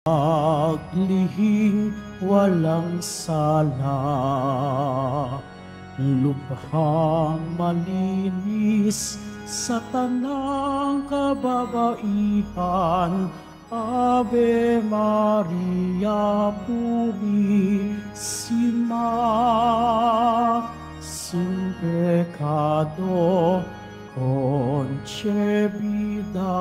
Paglihing walang sala, lubhang malinis sa tanang kababaihan. Ave Maria, purisima, sin pecado concebida.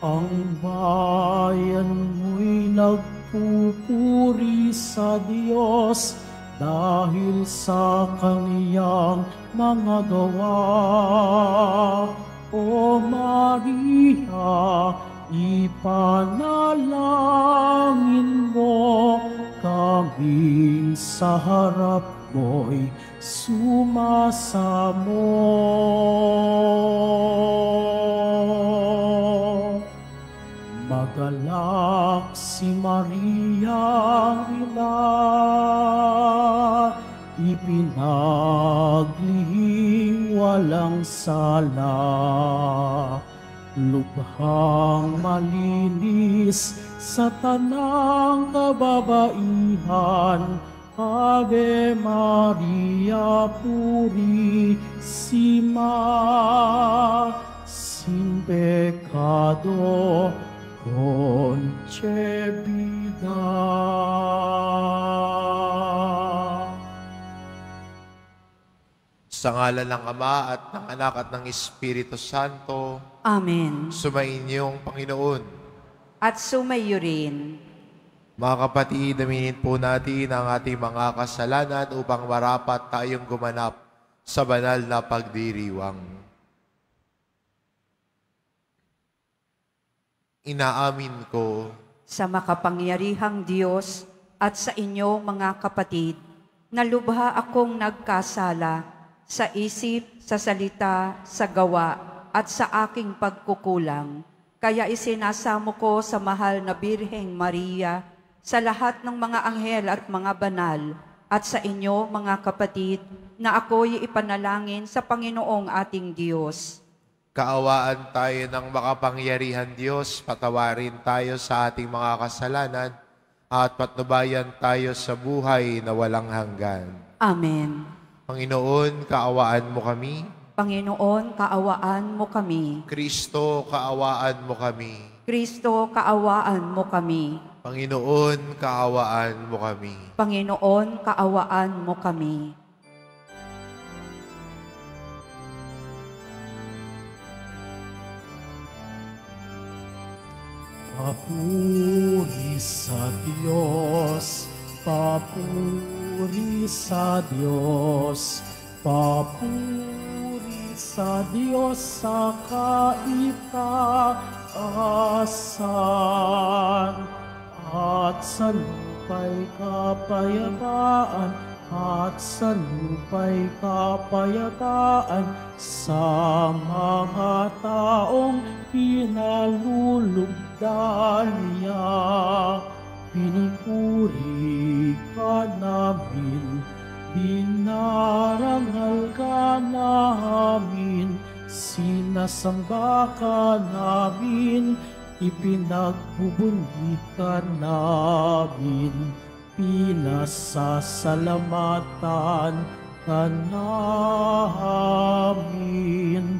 Ang bayan mo'y nagpupuri sa Diyos dahil sa kaniyang mga gawa. O Maria, ipanalangin mo kaming sa harap mo'y sumasamo. Magalak si Maria ina, ipinaglihing walang sala, lubhang malinis sa tanang kababaihan. Ave Maria, purisima, sin pecado concebida. Sa ngalan ng Ama at ng Anak at ng Espiritu Santo. Amen. Sumainyo ang Panginoon. At sumaiyo rin. Mga kapatid, aminin po natin ang ating mga kasalanan upang marapat tayong gumanap sa banal na pagdiriwang. Inaamin ko sa makapangyarihang Diyos at sa inyo mga kapatid na lubha akong nagkasala sa isip, sa salita, sa gawa at sa aking pagkukulang. Kaya isinasamo ko sa mahal na Birheng Maria, sa lahat ng mga anghel at mga banal at sa inyo mga kapatid na ako'y ipanalangin sa Panginoong ating Diyos. Kaawaan tayo ng makapangyarihan Diyos, patawarin tayo sa ating mga kasalanan at patnubayan tayo sa buhay na walang hanggan. Amen. Panginoon, kaawaan mo kami. Panginoon, kaawaan mo kami. Kristo, kaawaan mo kami. Kristo, kaawaan mo kami. Panginoon, kaawaan mo kami. Panginoon, kaawaan mo kami. Papuri sa Diyos, sa kaitaasan at sa lupa'y kapayapaan, sa mga taong pinalulugdan. Dahlia, pinupuri ka namin, dinarangal ka namin, sinasamba ka namin, ipinagbubunyi ka namin, pinasasalamatan ka namin,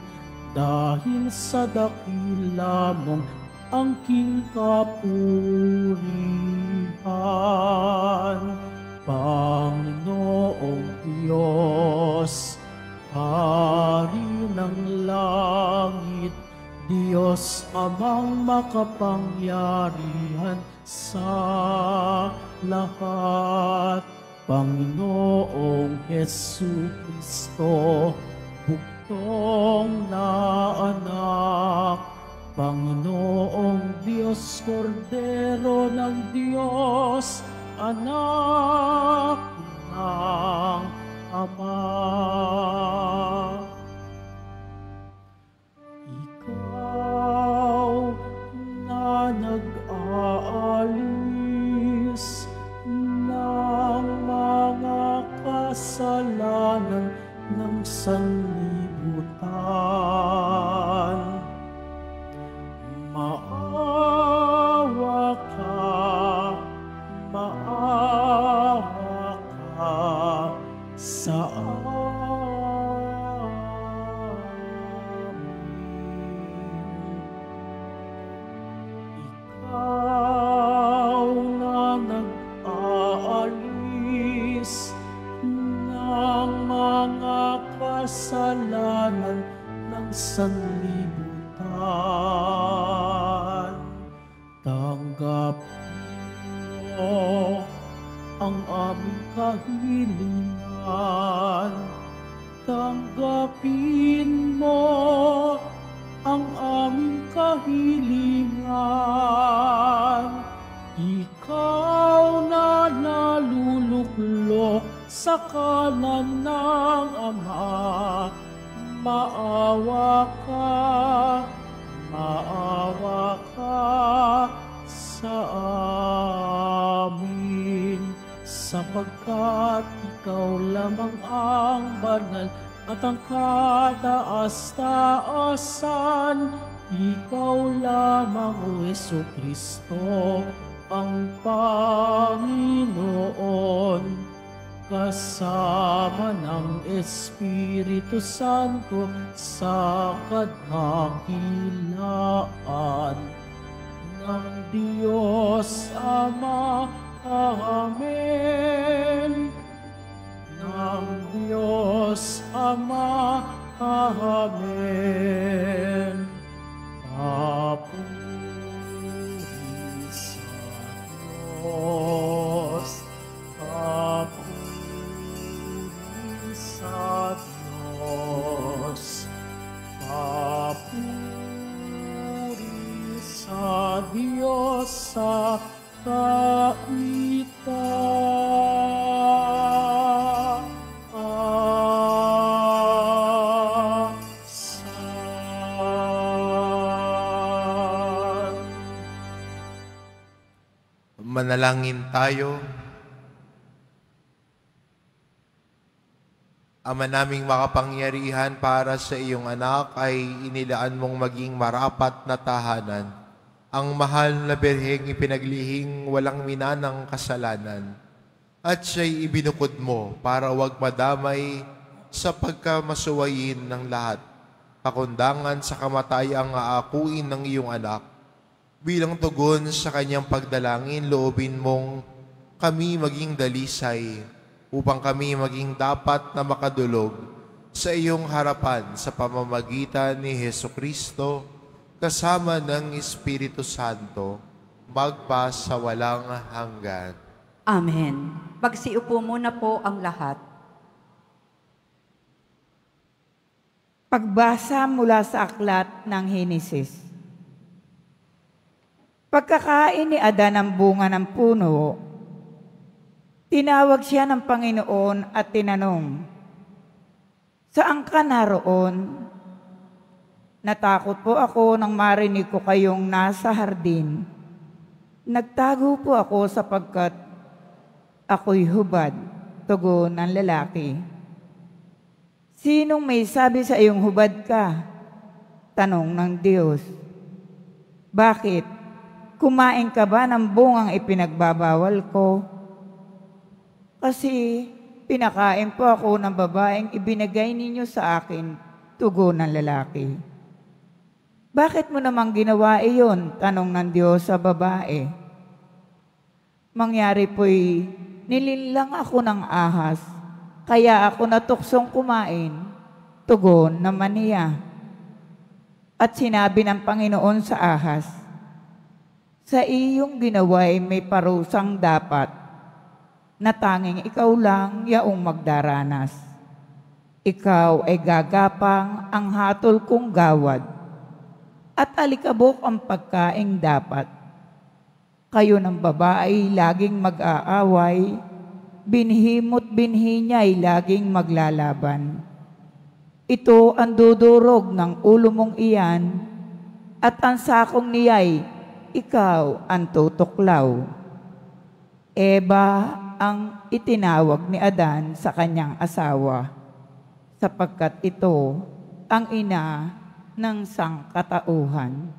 dahil sa dakila mong angking kapurihan, Panginoong Diyos, Hari ng langit, Diyos Amang makapangyarihan sa lahat, Panginoong Jesucristo, buktong na anak, Panginoong Diyos, Kordero ng Diyos, Anak ng Ama. Ikaw na nag-aalis ng mga kasalanan ng sanlibutan. kahilingan. Tanggapin mo ang aming kahilingan. Ikaw na naluluklok sa kanan ng Ama, maawa ka, maawa ka sa amin, sapagkat ikaw lamang ang banal at ang kataas-taasan. Ikaw lamang, O Jesucristo, ang Panginoon, kasama ng Espiritu Santo sa kadakilaan ng Diyos Ama. Amen. Ng Diyos Ama. Amen. Apo. Diyos, papuri sa Diyos, papuri sa Diyos sa kaitaasan. Manalangin tayo. Ama naming makapangyarihan, para sa iyong anak ay inilaan mong maging marapat na tahanan. Ang mahal na Birheng ipinaglihing walang minanang kasalanan. At siya'y ibinukod mo para huwag madamay sa pagkamasuwayin ng lahat. Pakundangan sa kamatayan ang aakuin ng iyong anak. Bilang tugon sa kanyang pagdalangin, loobin mong kami maging dalisay upang kami maging dapat na makadulog sa iyong harapan sa pamamagitan ni Jesucristo kasama ng Espiritu Santo, magpa sa walang hanggan. Amen. Magsiupo muna po ang lahat. Pagbasa mula sa aklat ng Henesis. Pagkakain ni Adan ng bunga ng puno, tinawag siya ng Panginoon at tinanong, "Saan ka naroon? Natakot po ako nang marinig ko kayong nasa hardin. Nagtago po ako sapagkat ako'y hubad," tugon ng lalaki. "Sinong may sabi sa iyong hubad ka?" tanong ng Diyos. "Bakit? Kumain ka ba ng bungang ipinagbabawal ko? Kasi pinakain po ako ng babaeng ibinigay ninyo sa akin," tugon ng lalaki. "Bakit mo namang ginawa iyon?" tanong ng Diyos sa babae. "Mangyari po'y nilinlang ako ng ahas, kaya ako natuksong kumain," tugon naman niya. At sinabi ng Panginoon sa ahas, "Sa iyong ginawa ay may parusang dapat, na tanging ikaw lang yaong magdaranas. Ikaw ay gagapang ang hatol kong gawad, at alikabok ang pagkaing dapat. Kayo ng babae laging mag-aaway, binhimot binhi niya ay laging maglalaban. Ito ang dudurog ng ulo mong iyan, at ang sakong niya'y ikaw ang tutuklaw." Eva ang itinawag ni Adan sa kanyang asawa, sapagkat ito ang ina ng sangkatauhan.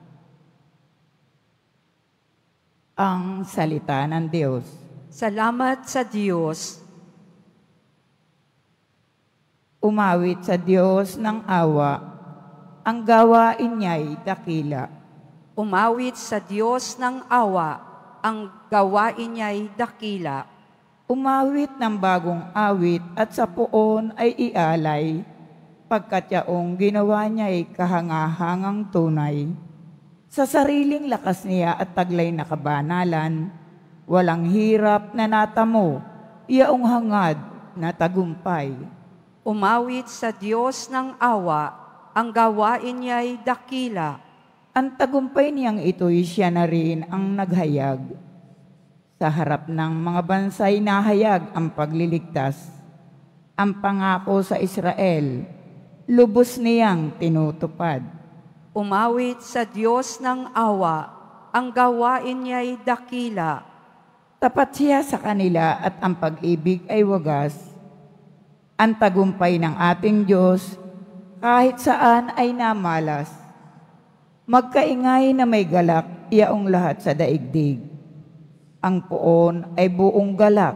Ang salita ng Diyos. Salamat sa Diyos. Umawit sa Diyos ng awa, ang gawain niya'y dakila. Umawit sa Diyos ng awa, ang gawain niya'y dakila. Umawit ng bagong awit at sa puon ay ialay, pagkat yaong ginawa niya'y kahangahangang tunay. Sa sariling lakas niya at taglay na kabanalan, walang hirap na natamo, iyaong hangad na tagumpay. Umawit sa Diyos ng awa, ang gawain niya'y dakila. Ang tagumpay niyang ito'y siya na rin ang naghayag. Sa harap ng mga bansa'y nahayag ang pagliligtas. Ang pangako sa Israel, lubos niyang tinutupad. Umawit sa Diyos ng awa, ang gawain niya'y dakila. Tapat siya sa kanila at ang pag-ibig ay wagas. Ang tagumpay ng ating Diyos, kahit saan ay namalas. Magkaingay na may galak, iyaong lahat sa daigdig. Ang poon ay buong galak,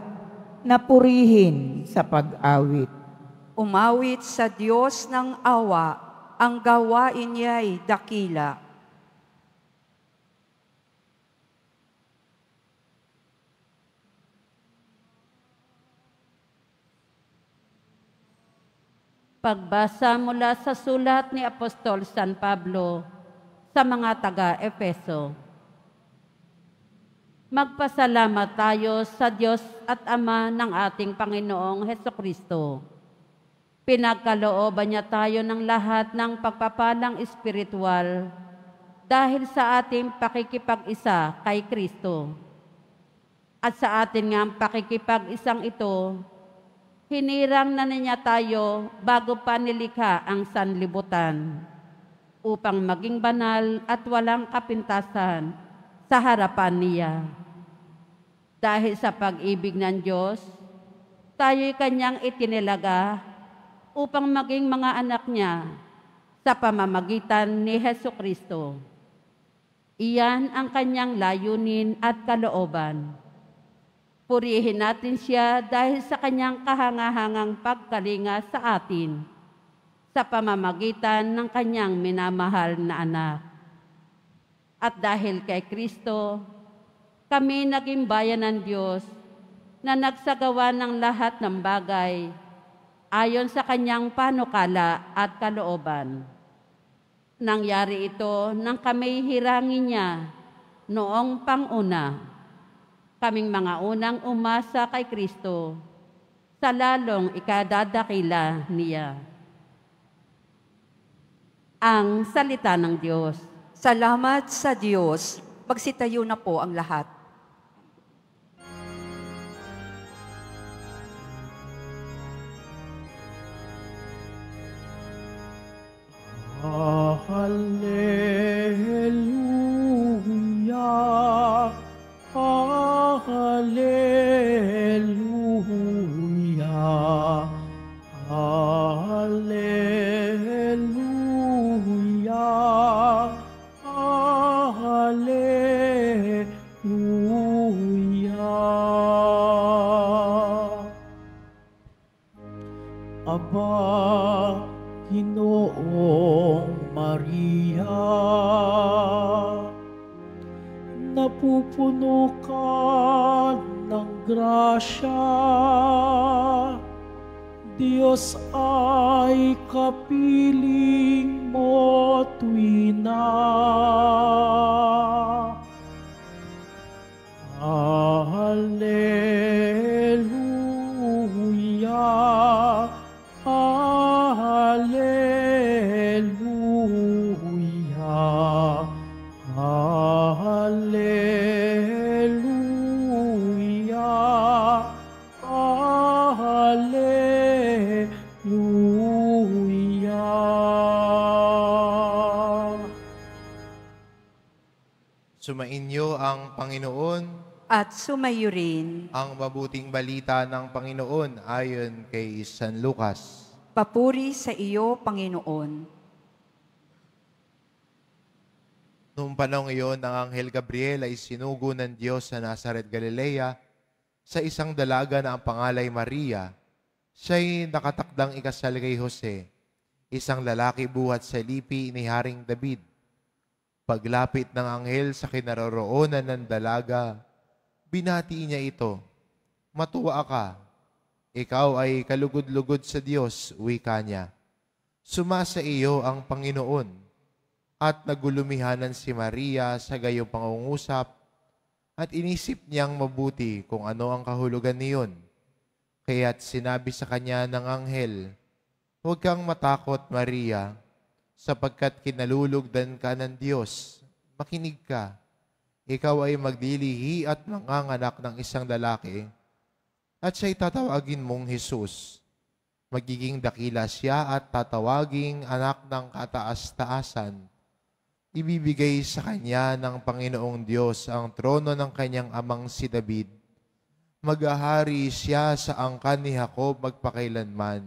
napurihin sa pag-awit. Umawit sa Diyos ng awa, ang gawain niya'y dakila. Pagbasa mula sa sulat ni Apostol San Pablo sa mga taga-Efeso. Magpasalamat tayo sa Diyos at Ama ng ating Panginoong Hesukristo. Pinagkalooban niya tayo ng lahat ng pagpapalang espiritual dahil sa ating pakikipag-isa kay Kristo. At sa ating ngang pakikipag-isang ito, hinirang na niya tayo bago pa nilikha ang sanlibutan upang maging banal at walang kapintasan sa harapan niya. Dahil sa pag-ibig ng Diyos, tayo'y kanyang itinilaga upang maging mga anak niya sa pamamagitan ni Hesukristo. Iyan ang kanyang layunin at kalooban. Purihin natin siya dahil sa kanyang kahangahangang pagkalinga sa atin sa pamamagitan ng kanyang minamahal na anak. At dahil kay Kristo, kami naging bayan ng Diyos na nagsagawa ng lahat ng bagay ayon sa kanyang panukala at kalooban. Nangyari ito nang kami hirangin niya noong panguna. Kaming mga unang umasa kay Kristo sa lalong ikadadakila niya. Ang salita ng Diyos. Salamat sa Diyos. Magsitayo na po ang lahat. Hallelujah. Hallelujah, hallelujah, hallelujah. Aba, Ginoong Maria, napupuno ka ng grasya, Diyos ay kapiling mo tuwina na. Hallelujah, hallelujah, hallelujah, hallelujah. Sumainyo ang Panginoon at sumayo rin ang mabuting balita ng Panginoon ayon kay San Lucas. Papuri sa iyo, Panginoon. Noong panahon iyon, ang Anghel Gabriel ay sinugo ng Diyos sa Nazaret, Galilea, sa isang dalaga na ang pangalay Maria. Siya'y nakatakdang ikasal kay Jose, isang lalaki buhat sa lipi ni Haring David. Paglapit ng anghel sa kinaroroonan ng dalaga, binati niya ito, "Matuwa ka, ikaw ay kalugod-lugod sa Diyos," wika niya. "Sumasa iyo ang Panginoon." At nagulumihanan si Maria sa gayong pangungusap at inisip niyang mabuti kung ano ang kahulugan niyon. Kaya't sinabi sa kanya ng anghel, "Huwag kang matakot, Maria, sapagkat kinalulugdan ka ng Diyos. Makinig ka. Ikaw ay magdilihi at manganganak ng isang lalaki, at siya'y tatawagin mong Jesus. Magiging dakila siya at tatawaging anak ng kataas-taasan. Ibibigay sa kanya ng Panginoong Diyos ang trono ng kanyang amang si David. Maghahari siya sa angkan ni Jacob magpakailanman,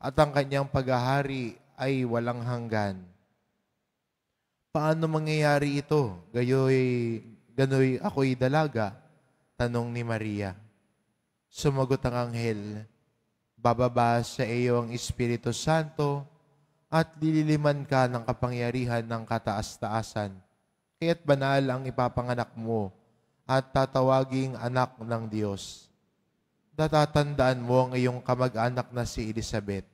at ang kanyang paghahari ay walang hanggan." "Paano mangyayari ito? Gano'y ako'y dalaga?" tanong ni Maria. Sumagot ang anghel, "Bababa sa iyo ang Espiritu Santo at lililiman ka ng kapangyarihan ng kataas-taasan. Kaya't banal ang ipapanganak mo at tatawaging anak ng Diyos. Natatandaan mo ang iyong kamag-anak na si Elizabeth.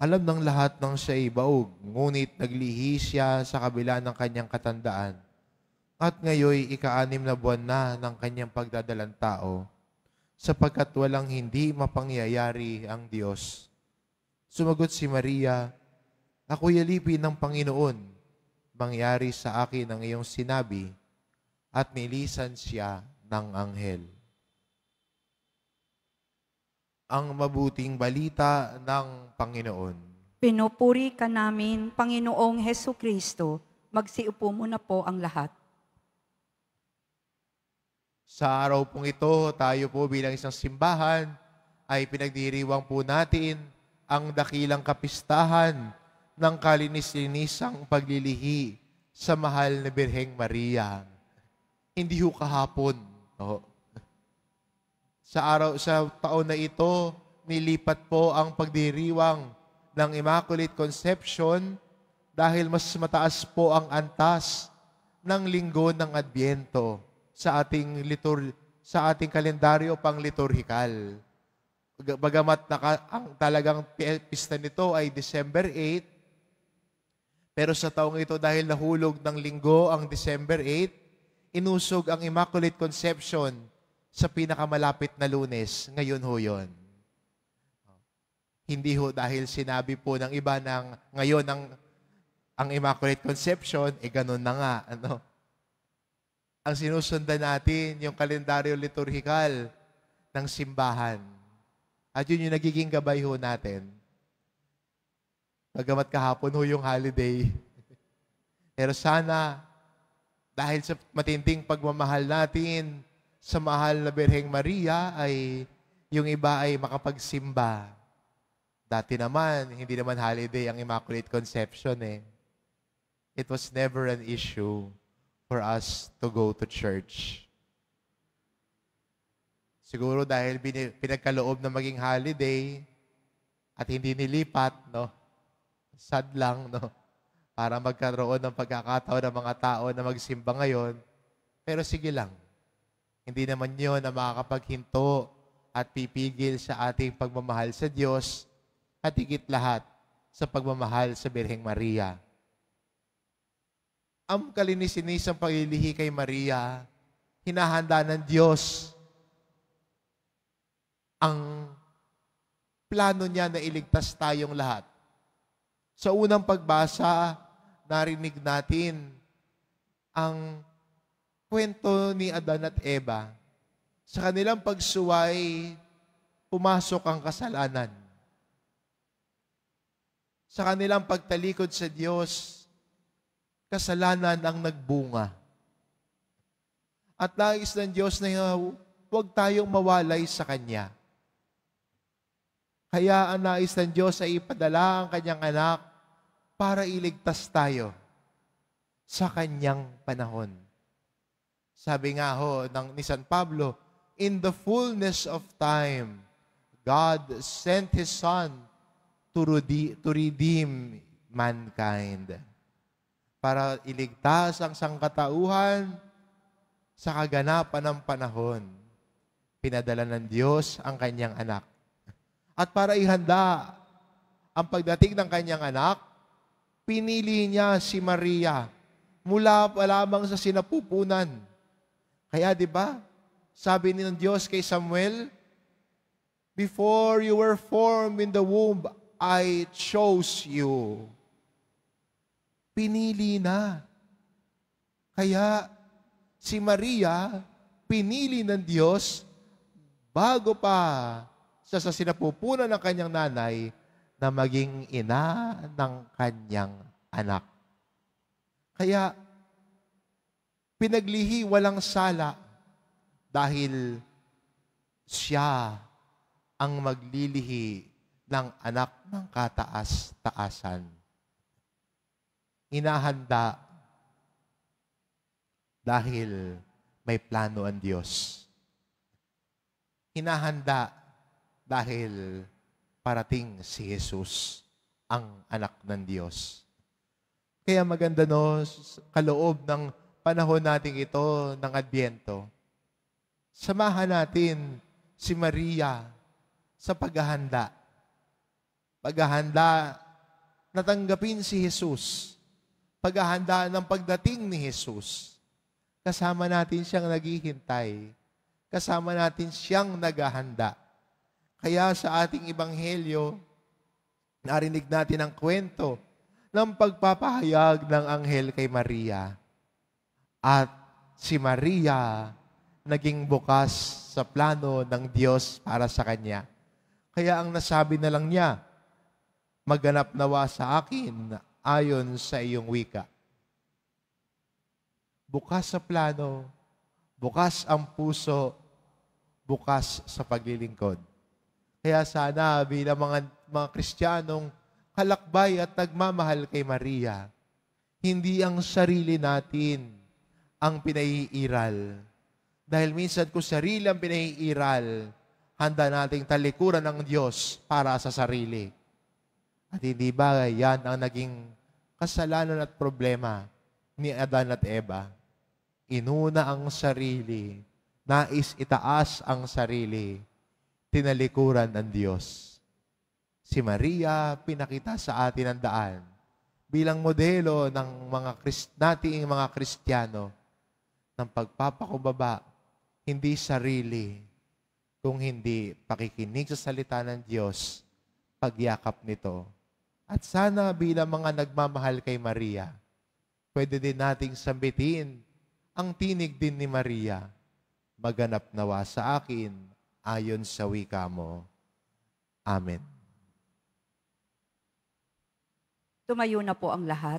Alam ng lahat ng siya ay baog, ngunit naglihi siya sa kabila ng kanyang katandaan. At ngayoy ika-anim na buwan na ng kanyang pagdadalang tao, sapagkat walang hindi mapangyayari ang Diyos." Sumagot si Maria, "Ako'y alipin ng Panginoon, mangyari sa akin ang iyong sinabi." At nilisan siya ng anghel. Ang mabuting balita ng Panginoon. Pinupuri ka namin, Panginoong Hesu Kristo. Magsiupo muna po ang lahat. Sa araw pong ito, tayo po bilang isang simbahan ay pinagdiriwang po natin ang dakilang kapistahan ng kalinis-linisang paglilihi sa mahal na Birheng Maria. Hindi ho kahapon. No. Sa taon na ito, nilipat po ang pagdiriwang ng Immaculate Conception dahil mas mataas po ang antas ng linggo ng Adbyento sa ating kalendaryo pang-liturhikal. Bagamat ang talagang pista nito ay December 8, pero sa taong ito dahil nahulog ng linggo ang December 8, inusog ang Immaculate Conception sa pinakamalapit na Lunes. Ngayon ho yun. Hindi ho dahil sinabi po ng iba ng ngayon ang Immaculate Conception, eh ganun na nga. Ano? Ang sinusundan natin, yung kalendaryo liturhikal ng simbahan. At yun yung nagiging gabay ho natin. Bagamat kahapon ho yung holiday. Pero sana, dahil sa matinding pagmamahal natin sa mahal na Birheng Maria, ay yung iba ay makapagsimba. Dati naman, hindi naman holiday ang Immaculate Conception eh. It was never an issue for us to go to church. Siguro dahil pinagkaloob na maging holiday at hindi nilipat, no? Sad lang, no? Para magkaroon ng pagkakataon ng mga tao na magsimba ngayon. Pero sige lang, hindi naman yun na makakapaghinto at pipigil sa ating pagmamahal sa Diyos at higit lahat sa pagmamahal sa Birheng Maria. Ang kalinisin-isang paglilihi kay Maria, hinahanda ng Diyos ang plano niya na iligtas tayong lahat. Sa unang pagbasa, narinig natin ang kwento ni Adan at Eva. Sa kanilang pagsuway, pumasok ang kasalanan. Sa kanilang pagtalikod sa Diyos, kasalanan ang nagbunga. At nais ng Diyos na huwag tayong mawalay sa Kanya. Kaya ang nais ng Diyos ay ipadala ang Kanyang anak para iligtas tayo sa kanyang panahon. Sabi nga ho ni San Pablo, "In the fullness of time, God sent His Son to redeem mankind." Para iligtas ang sangkatauhan sa kaganapan ng panahon. Pinadala ng Diyos ang kanyang anak. At para ihanda ang pagdating ng kanyang anak, pinili niya si Maria mula pa lamang sa sinapupunan. Kaya di ba? Sabi ni ng Diyos kay Samuel, Before you were formed in the womb, I chose you. Pinili na. Kaya si Maria, pinili ng Diyos bago pa siya sa sinapupunan ng kanyang nanay na maging ina ng kanyang anak. Kaya pinaglihi walang sala dahil siya ang maglilihi ng anak ng kataas-taasan. Inahanda dahil may plano ang Diyos. Hinahanda dahil parating si Jesus, ang anak ng Diyos. Kaya maganda no, kaloob ng panahon natin ito ng Adyento, samahan natin si Maria sa paghahanda. Paghahanda na tanggapin si Jesus. Paghahanda ng pagdating ni Jesus. Kasama natin siyang naghihintay. Kasama natin siyang naghahanda. Kaya sa ating ebanghelyo, narinig natin ang kwento ng pagpapahayag ng anghel kay Maria. At si Maria naging bukas sa plano ng Diyos para sa kanya. Kaya ang nasabi na lang niya, maganap nawa sa akin ayon sa iyong wika. Bukas sa plano, bukas ang puso, bukas sa paglilingkod. Kaya sana bilang mga Kristiyanong kalakbay at nagmamahal kay Maria, hindi ang sarili natin ang pinaiiral. Dahil minsan kung sarili ang pinaiiral, handa nating talikuran ng Diyos para sa sarili. At hindi ba yan ang naging kasalanan at problema ni Adan at Eva? Inuna ang sarili, nais itaas ang sarili, tinalikuran ng Diyos. Si Maria pinakita sa atin ang daan bilang modelo ng nating mga Kristiyano ng pagpapakumbaba. Hindi sarili, kung hindi pakikinig sa salita ng Diyos, pagyakap nito. At sana bilang mga nagmamahal kay Maria, pwede din nating sambitin ang tinig din ni Maria, maganap nawa sa akin ayon sa wika mo. Amen. Tumayo na po ang lahat.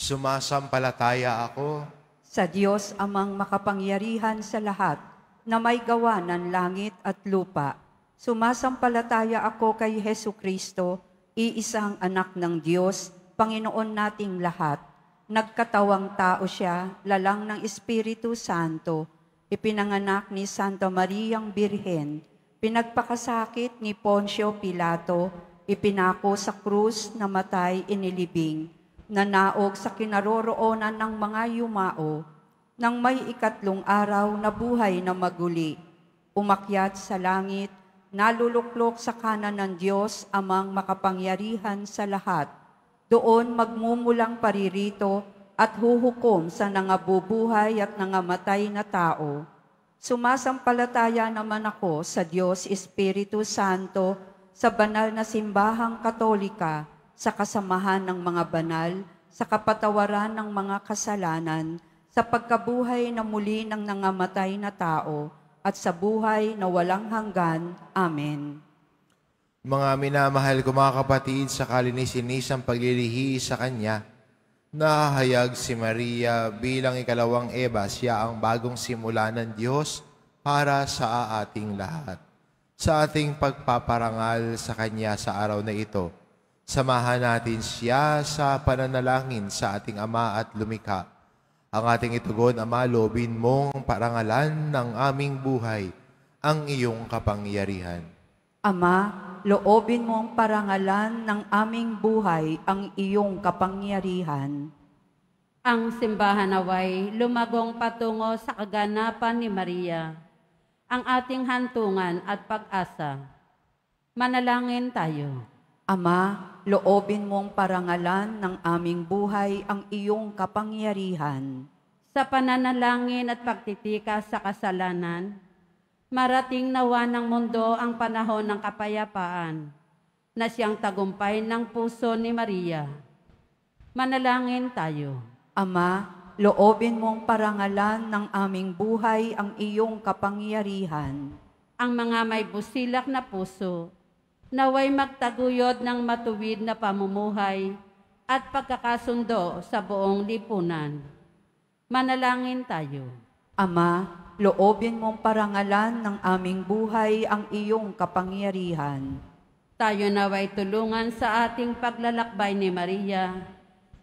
Sumasampalataya ako sa Diyos amang makapangyarihan sa lahat na may gawa ng langit at lupa. Sumasampalataya ako kay Hesu Kristo, iisang anak ng Diyos, Panginoon nating lahat. Nagkatawang tao siya, lalang ng Espiritu Santo. Ipinanganak ni Santa Mariang Birhen. Pinagpakasakit ni Poncio Pilato. Ipinako sa krus, namatay, inilibing. Nanaog sa kinaroroonan ng mga yumao, nang may 3 na buhay na maguli, umakyat sa langit, naluluklok sa kanan ng Diyos amang makapangyarihan sa lahat. Doon magmumulang paririto at huhukom sa nangabubuhay at nangamatay na tao. Sumasampalataya naman ako sa Diyos Espiritu Santo, sa banal na simbahang Katolika, sa kasamahan ng mga banal, sa kapatawaran ng mga kasalanan, sa pagkabuhay na muli ng nangamatay na tao, at sa buhay na walang hanggan. Amen. Mga minamahal ko mga kapatid, sakali ni sinisang paglilihi sa Kanya, nahayag si Maria bilang 2nd Eva, siya ang bagong simula ng Diyos para sa ating lahat. Sa ating pagpaparangal sa Kanya sa araw na ito, samahan natin siya sa pananalangin sa ating Ama at Lumikha. Ang ating itugon, Ama, loobin mong parangalan ng aming buhay ang iyong kapangyarihan. Ama, loobin mong parangalan ng aming buhay ang iyong kapangyarihan. Ang simbahan naway lumagong patungo sa kaganapan ni Maria, ang ating hantungan at pag-asa. Manalangin tayo. Ama, loobin mong parangalan ng aming buhay ang iyong kapangyarihan. Sa pananalangin at pagtitika sa kasalanan, marating nawa ng mundo ang panahon ng kapayapaan na siyang tagumpay ng puso ni Maria. Manalangin tayo. Ama, loobin mong parangalan ng aming buhay ang iyong kapangyarihan. Ang mga may busilak na puso, naway magtaguyod ng matuwid na pamumuhay at pagkakasundo sa buong lipunan. Manalangin tayo. Ama, loobin mong parangalan ng aming buhay ang iyong kapangyarihan. Tayo naway tulungan sa ating paglalakbay ni Maria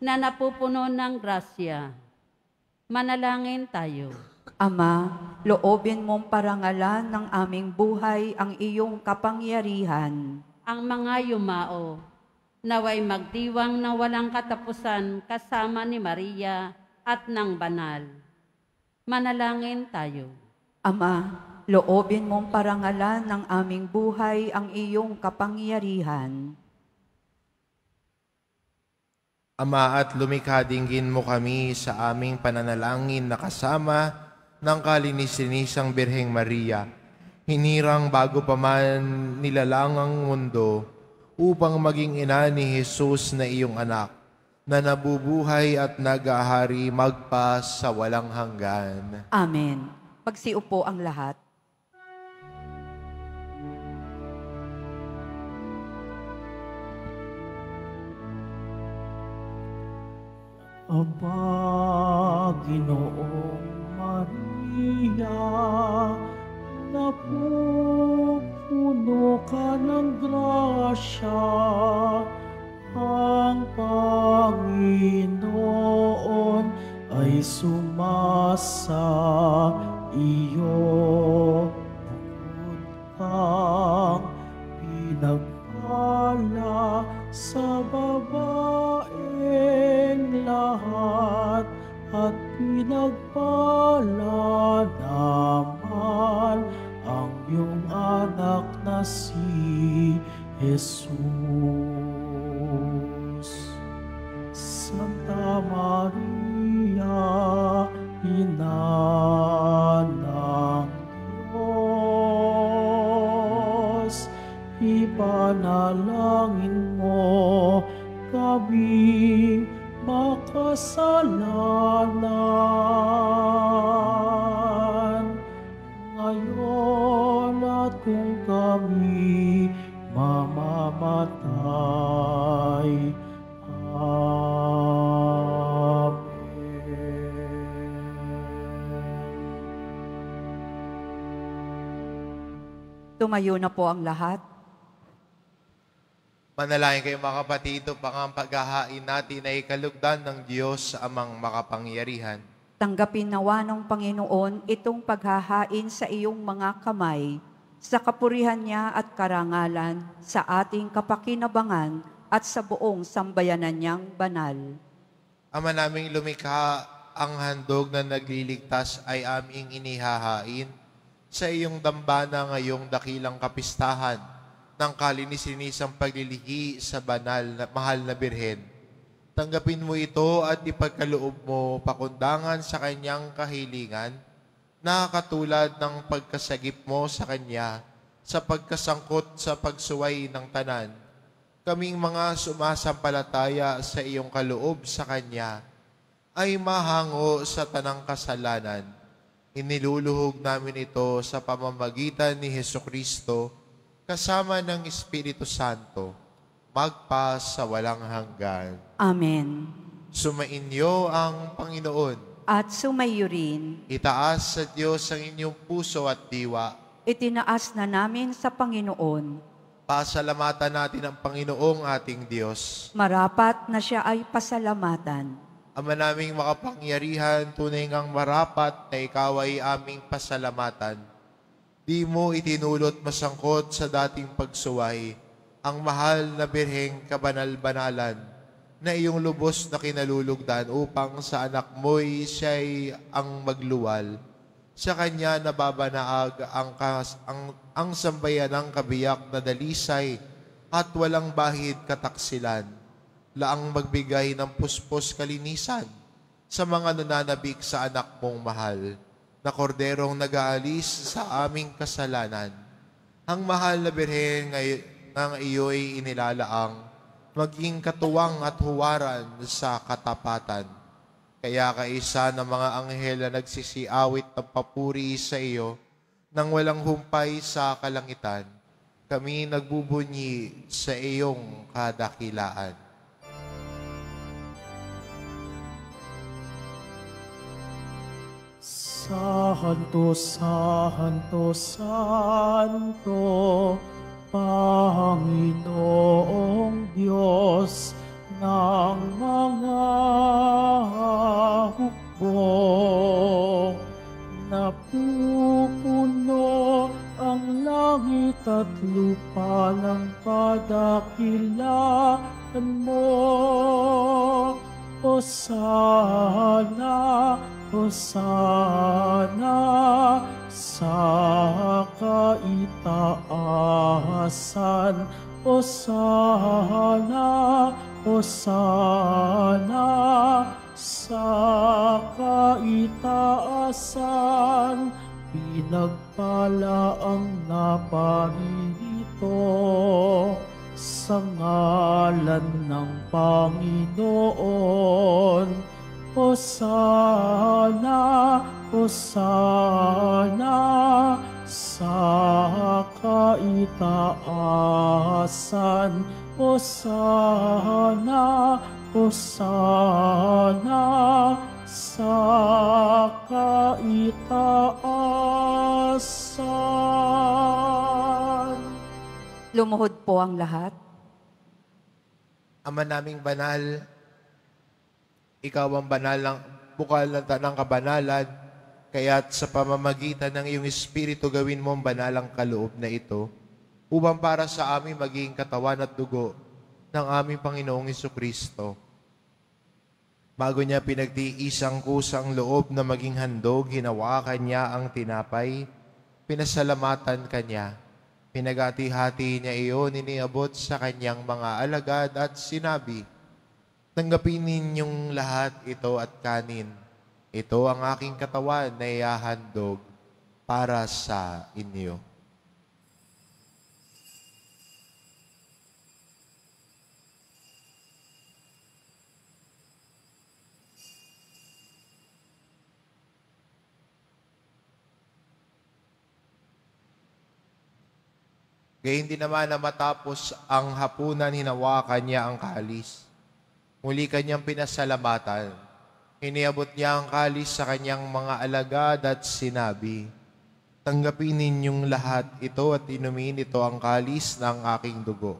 na napupuno ng grasya. Manalangin tayo. Ama, loobin mong parangalan ng aming buhay ang iyong kapangyarihan. Ang mga yumao, naway magdiwang na walang katapusan kasama ni Maria at ng banal. Manalangin tayo. Ama, loobin mong parangalan ng aming buhay ang iyong kapangyarihan. Ama at lumikha, dinggin mo kami sa aming pananalangin na kasama ng kalinis-linisang Birheng Maria. Hinirang bago pa man nilalang ang mundo upang maging ina ni Jesus na iyong anak na nabubuhay at nag-ahari magpa sa walang hanggan. Amen. Pagsiupo ang lahat. Aba, Ginoong Maria, napupuno ka ng grasya, ang Panginoon ay sumasa iyo, bukod kang pinagpala sa babae lahat at pinagpala naman ang iyong anak na si Jesus. Santa Maria, Ina ng Diyos, ipanalangin mo kami makasalanan. Ngayon at kung kami mamamatay. Amen. Tumayo na po ang lahat. Manalangin kayo mga kapatid upang ang paghahain natin ay kalugdan ng Diyos amang makapangyarihan. Tanggapin nawa ng Panginoon itong paghahain sa iyong mga kamay, sa kapurihan niya at karangalan, sa ating kapakinabangan at sa buong sambayanan niyang banal. Ama naming lumikha, ang handog na nagliligtas ay aming inihahain sa iyong dambana ngayong dakilang kapistahan ng kalinis-linisang paglilihi sa banal na mahal na Birhen. Tanggapin mo ito at ipagkaloob mo pakundangan sa kanyang kahilingan na katulad ng pagkasagip mo sa kanya sa pagkasangkot sa pagsuway ng tanan. Kaming mga sumasampalataya sa iyong kaloob sa kanya ay mahango sa tanang kasalanan. Iniluluhog namin ito sa pamamagitan ni Hesukristo kasama ng Espiritu Santo, magpa sa walang hanggan. Amen. Sumainyo ang Panginoon. At sumayo rin. Itaas sa Diyos ang inyong puso at diwa. Itinaas na namin sa Panginoon. Pasalamatan natin ang Panginoong ating Diyos. Marapat na siya ay pasalamatan. Ama naming makapangyarihan, tunay ngang marapat na ikaw ay aming pasalamatan. Di mo itinulot masangkot sa dating pagsuway ang mahal na Birheng kabanal-banalan na iyong lubos na kinalulugdan upang sa anak mo'y siya'y ang magluwal. Sa kanya nababanaag ang sambayanang kabiyak na dalisay at walang bahid kataksilan. Laang magbigay ng puspos kalinisan sa mga nananabik sa anak mong mahal, na korderong nag-aalis sa aming kasalanan. Ang mahal na Birhen ng iyo'y inilalaang, maging katuwang at huwaran sa katapatan. Kaya kaisa ng mga anghel na nagsisiawit ng papuri sa iyo, nang walang humpay sa kalangitan, kami nagbubunyi sa iyong kadakilaan. Santo, Santo, Santo, Panginoong Diyos ng mga hukbo, napupuno ang langit at lupa ng kadakilaan mo. Hosana, Hosana, sa kaitaasan. Hosana, Hosana, sa kaitaasan. Pinagpala ang naparirito sa ngalan ng Panginoon. Hosana, Hosana, sa kaitaasan. Hosana, Hosana, sa kaitaasan. Lumuhod po ang lahat. Ama naming banal, ikaw ang banal ng bukal ng tanang kabanalan, kaya't sa pamamagitan ng iyong Espiritu gawin mo ang banalang kaloob na ito, upang para sa amin maging katawan at dugo ng aming Panginoong Jesucristo. Bago niya pinagtiisang kusang loob na maging handog, hinawakan niya ang tinapay, pinasalamatan kanya, pinagati-hati niya iyon, iniabot sa kanyang mga alagad at sinabi, "Tanggapin ninyong lahat ito at kanin. Ito ang aking katawan na iahandog para sa inyo." Gayon din naman na matapos ang hapunan, hinawakan niya ang kalis. Muli kanyang pinasalamatan, iniabot niya ang kalis sa kanyang mga alagad at sinabi, "Tanggapin ninyong lahat ito at inumin ito ang kalis ng aking dugo,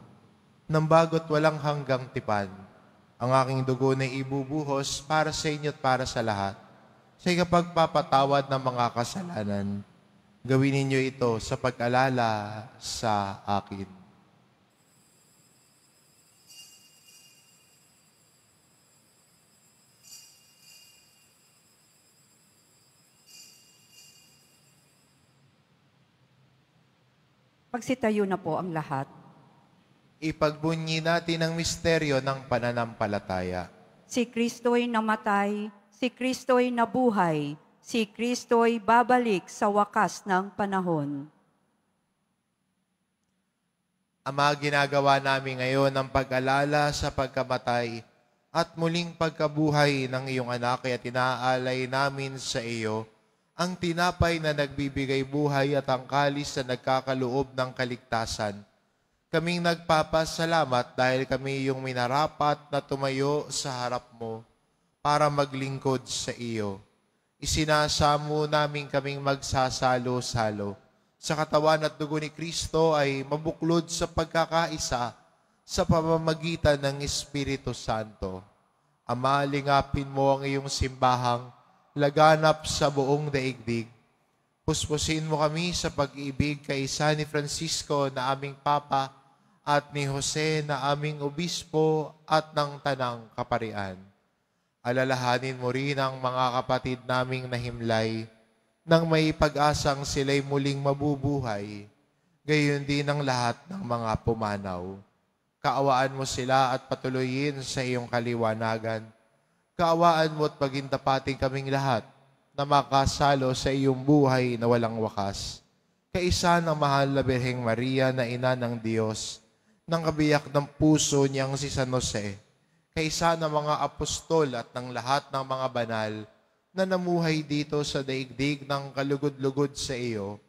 nang bago't walang hanggang tipan. Ang aking dugo na ibubuhos para sa inyo at para sa lahat, sa ikapagpapatawad ng mga kasalanan. Gawin ninyo ito sa pag-alala sa akin." Pagsitayo na po ang lahat. Ipagbunyi natin ang misteryo ng pananampalataya. Si Kristo'y namatay, si Kristo'y nabuhay, si Kristo'y babalik sa wakas ng panahon. Ama, ginagawa namin ngayon ang pag-alala sa pagkamatay at muling pagkabuhay ng iyong anak, kaya tinaalay namin sa iyo ang tinapay na nagbibigay buhay at ang kalis na nagkakaloob ng kaligtasan. Kaming nagpapasalamat dahil kami yung minarapat na tumayo sa harap mo para maglingkod sa iyo. Isinasamo namin kaming magsasalo-salo sa katawan at dugo ni Kristo ay mabuklod sa pagkakaisa sa pamamagitan ng Espiritu Santo. Ama, lingapin mo ang iyong simbahang laganap sa buong daigdig. Puspusin mo kami sa pag-ibig kaisa ni Francisco na aming Papa at ni Jose na aming Obispo at ng Tanang Kaparian. Alalahanin mo rin ang mga kapatid naming nahimlay nang may pag-asang sila'y muling mabubuhay, gayon din ang lahat ng mga pumanaw. Kaawaan mo sila at patuloyin sa iyong kaliwanagan. Kaawaan mo at pagintapatin kaming lahat na makasalo sa iyong buhay na walang wakas. Kaisa ng mahal na Birheng Maria na ina ng Diyos, ng kabiyak ng puso niyang si San Jose, kaisa ng mga apostol at ng lahat ng mga banal na namuhay dito sa daigdig ng kalugod-lugod sa iyo,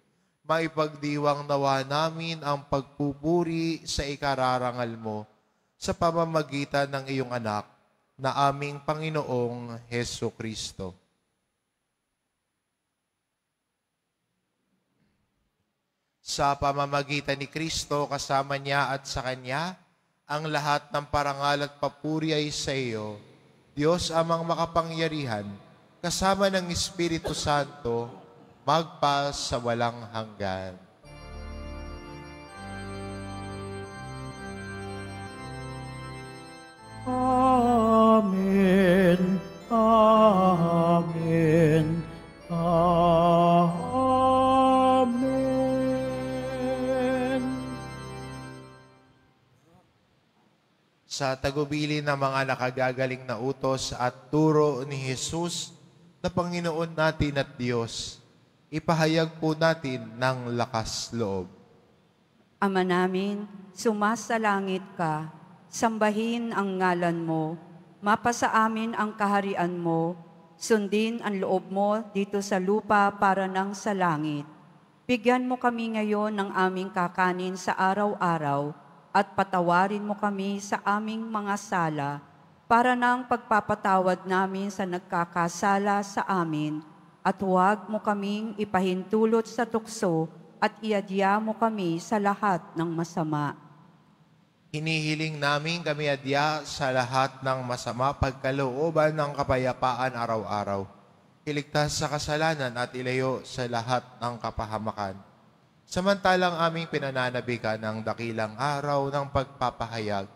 maipagdiwang nawa namin ang pagpupuri sa ikararangal mo sa pamamagitan ng iyong anak na aming Panginoong Hesu Kristo. Sa pamamagitan ni Kristo kasama niya at sa Kanya, ang lahat ng parangal at papuri ay sa iyo, Diyos amang makapangyarihan, kasama ng Espiritu Santo, magpa sa walang hanggan. Amen. Amen. Amen. Sa tagubilin ng mga nakagagaling na utos at turo ni Jesus na Panginoon natin at Diyos, ipahayag po natin ng lakas loob. Ama namin, sumasalangit ka, sambahin ang ngalan mo, mapasa amin ang kaharian mo, sundin ang loob mo dito sa lupa para nang sa langit. Bigyan mo kami ngayon ng aming kakanin sa araw-araw at patawarin mo kami sa aming mga sala para nang pagpapatawad namin sa nagkakasala sa amin. At huwag mo kaming ipahintulot sa tukso at iadya mo kami sa lahat ng masama. Hinihiling namin kami adya sa lahat ng masama pagkalooban ng kapayapaan araw-araw. Iligtas sa kasalanan at ilayo sa lahat ng kapahamakan. Samantalang aming pinananabikan ang dakilang araw ng pagpapahayag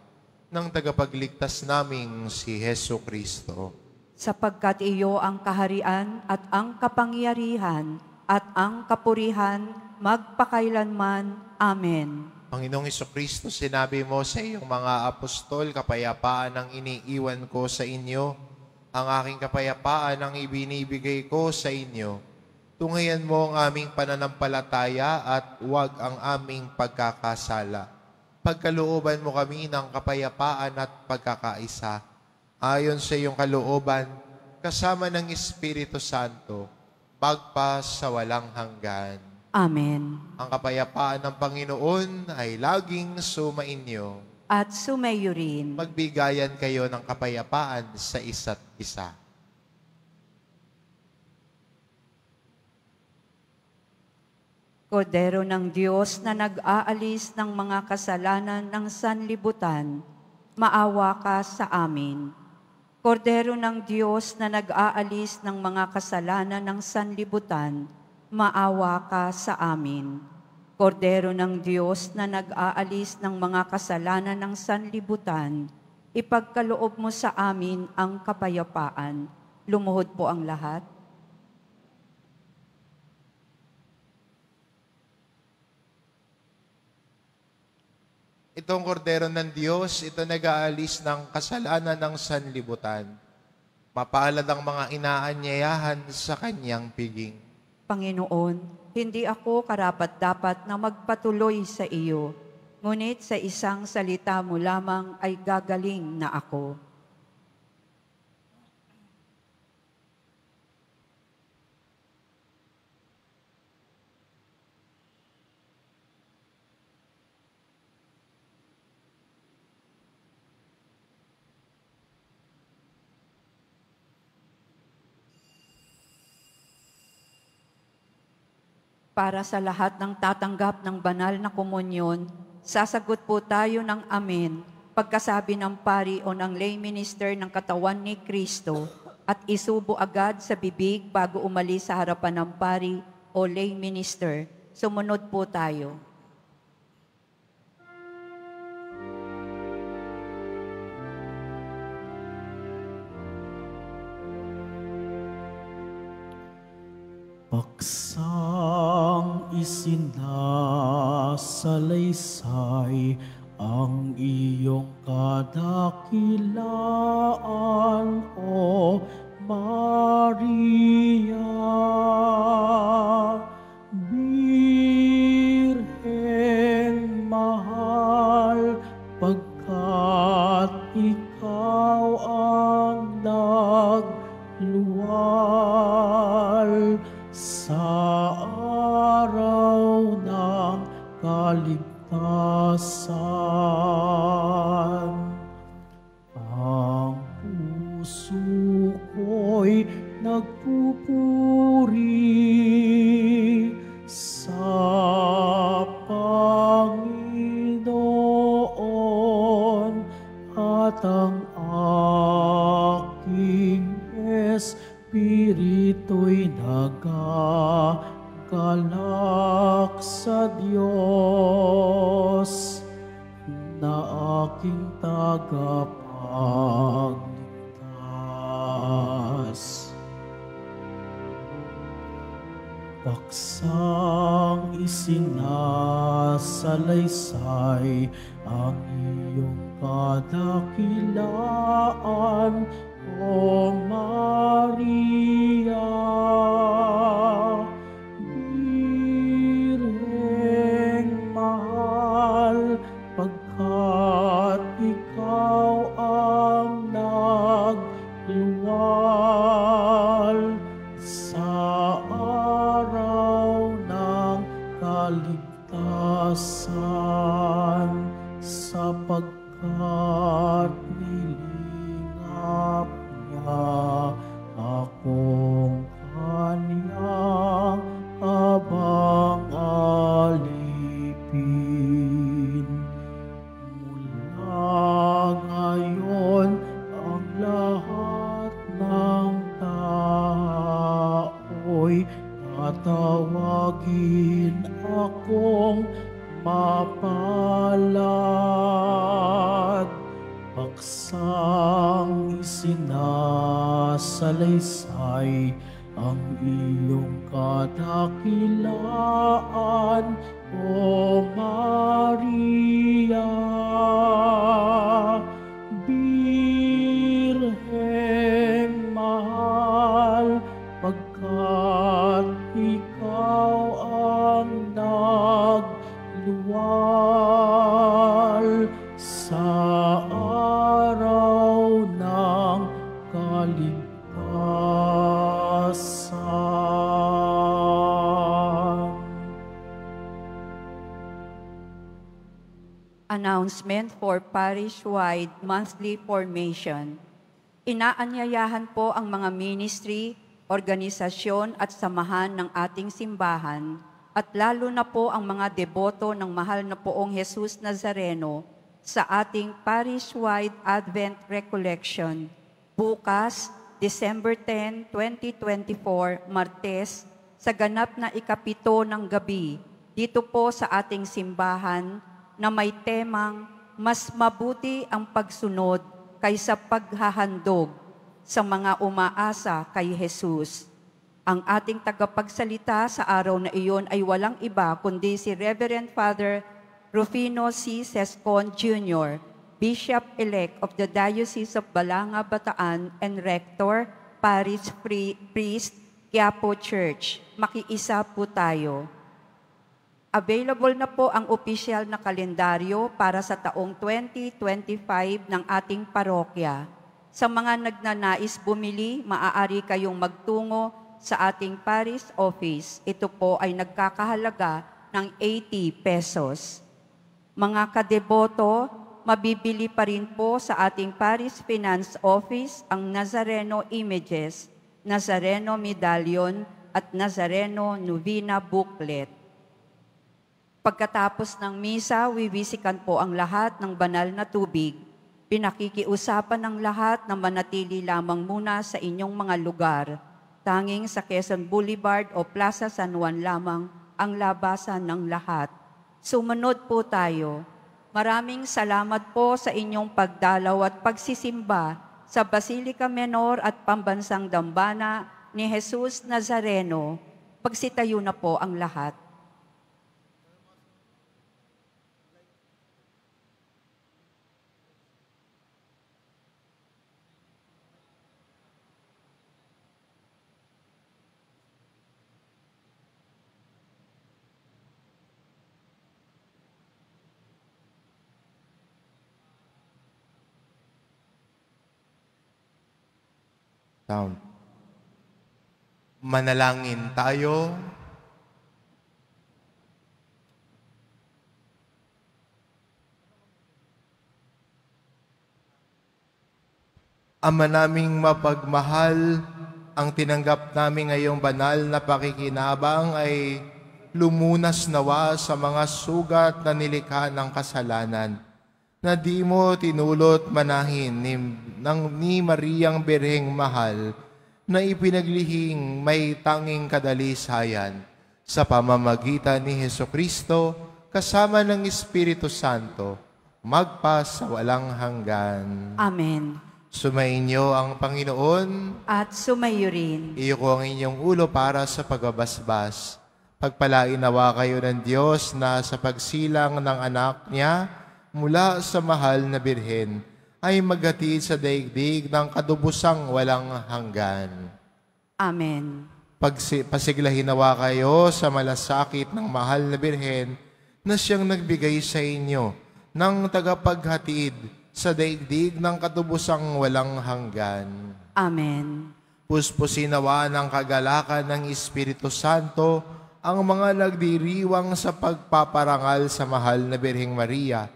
ng tagapagligtas naming si Hesu Kristo. Sapagkat iyo ang kaharian at ang kapangyarihan at ang kapurihan magpakailanman. Amen. Panginoong Jesucristo, sinabi mo sa iyong mga apostol, kapayapaan ang iniiwan ko sa inyo, ang aking kapayapaan ang ibinibigay ko sa inyo. Tunghayan mo ang aming pananampalataya at huwag ang aming pagkakasala. Pagkalooban mo kami ng kapayapaan at pagkakaisa, ayon sa iyong kalooban, kasama ng Espiritu Santo, magpa sa walang hanggan. Amen. Ang kapayapaan ng Panginoon ay laging sumainyo. At sumaiyo rin. Magbigayan kayo ng kapayapaan sa isa't isa. Kordero ng Diyos na nag-aalis ng mga kasalanan ng sanlibutan, maawa ka sa amin. Kordero ng Diyos na nag-aalis ng mga kasalanan ng sanlibutan, maawa ka sa amin. Kordero ng Diyos na nag-aalis ng mga kasalanan ng sanlibutan, ipagkaloob mo sa amin ang kapayapaan. Lumuhod po ang lahat. Itong kordero ng Diyos, ito nag-aalis ng kasalanan ng sanlibutan. Mapalad ang mga inaanyayahan sa kanyang piging. Panginoon, hindi ako karapat-dapat na magpatuloy sa iyo, ngunit sa isang salita mo lamang ay gagaling na ako. Para sa lahat ng tatanggap ng banal na komunyon, sasagot po tayo ng amen pagkasabi ng pari o ng lay minister ng katawan ni Kristo at isubo agad sa bibig bago umalis sa harapan ng pari o lay minister. Sumunod po tayo. Paksang isinasalaysay Ang iyong kadakilaan, O Maria, Birhen mahal, pagkat ikaw ang nagluwal sa araw ng kaligtasan. Ang puso ko'y nagpupuri sa Panginoon, at ang aking espiritu'y nagagalak sa Diyos na aking tagapagligtas. Paksang isinasalaysay ang iyong kadakilaan, O Maria, Birhen mahal, pagkat ikaw ang nagluwal sa araw ng kaligtasan, sapagkat nilingap niya akong kanyang abang alipin. Mula ngayon ang lahat ng tao'y tatawagin akong mapalad. Paksang isinasalaysay ang iyong kadakilaan, O Maria, Birhen mahal, pagkat ikaw ang nagluwal sa araw ng kaligtasan. Announcement for parish-wide monthly formation. Inaanyayahan po ang mga ministry, organisasyon at samahan ng ating simbahan at lalo na po ang mga deboto ng mahal na Poong Jesus Nazareno sa ating parish-wide Advent Recollection bukas, December 10, 2024, Martes, sa ganap na 7 ng gabi dito po sa ating simbahan na may temang mas mabuti ang pagsunod kaysa paghahandog sa mga umaasa kay Jesus. Ang ating tagapagsalita sa araw na iyon ay walang iba kundi si Reverend Father Rufino C. Sescon Jr., Bishop-elect of the Diocese of Balanga, Bataan, and Rector, Parish Priest, Quiapo Church. Makiisa po tayo. Available na po ang opisyal na kalendaryo para sa taong 2025 ng ating parokya. Sa mga nagnanais bumili, maaari kayong magtungo sa ating parish office. Ito po ay nagkakahalaga ng 80 pesos. Mga kadeboto, mabibili pa rin po sa ating Parish Finance Office ang Nazareno Images, Nazareno Medallion at Nazareno Novena Booklet. Pagkatapos ng misa, wiwisikan po ang lahat ng banal na tubig. Pinakikiusapan ng lahat na manatili lamang muna sa inyong mga lugar. Tanging sa Quezon Boulevard o Plaza San Juan lamang ang labasan ng lahat. Sumunod po tayo. Maraming salamat po sa inyong pagdalaw at pagsisimba sa Basilica Menor at Pambansang Dambana ni Jesus Nazareno. Pagsitayo na po ang lahat. Sound. Manalangin tayo. Ama naming mapagmahal, ang tinanggap namin ngayong banal na pakikinabang ay lumunas nawa sa mga sugat na nilikha ng kasalanan na di mo tinulot manahin ni Mariang Birheng Mahal na ipinaglihing may tanging kadalisayan sa pamamagitan ni Jesucristo kasama ng Espiritu Santo magpa sa walang hanggan. Amen. Sumainyo ang Panginoon at sumayo rin. Iyuko ang inyong ulo para sa pagbabasbas. Pagpalainawa kayo ng Diyos na sa pagsilang ng anak niya mula sa mahal na birhen ay maghatid sa daigdig ng kadubusang walang hanggan. Amen. Pasiglahinawa kayo sa malasakit ng mahal na birhen na siyang nagbigay sa inyo ng tagapaghatid sa daigdig ng katubusang walang hanggan. Amen. Puspusinawa ng kagalakan ng Espiritu Santo ang mga nagdiriwang sa pagpaparangal sa mahal na Birheng Maria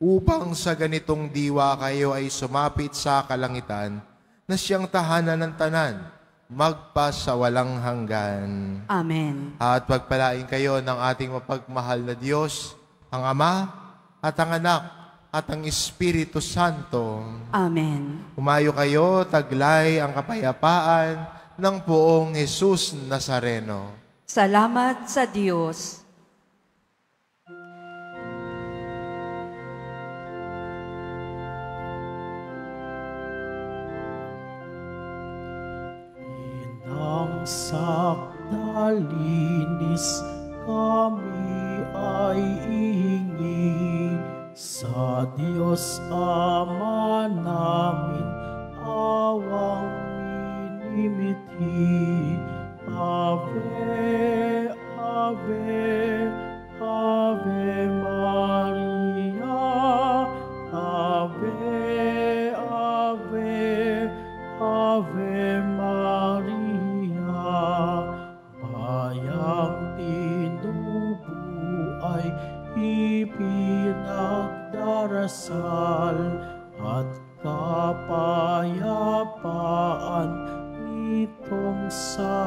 upang sa ganitong diwa kayo ay sumapit sa kalangitan na siyang tahanan ng tanan, magpa sa walang hanggan. Amen. At pagpalain kayo ng ating mapagmahal na Diyos, ang Ama at ang Anak, at ang Espiritu Santo. Amen. Umayo kayo, taglay ang kapayapaan ng poong Jesus Nazareno. Salamat sa Diyos. Inangsak na linis kami ay ihingi sa Diyos Ama namin, awang minimiti. Ave, Ave, Ave Maria, Ave, Ave, Ave Maria. Bayang tinubu ay ipinagdarasal at kapayapaan nitong sa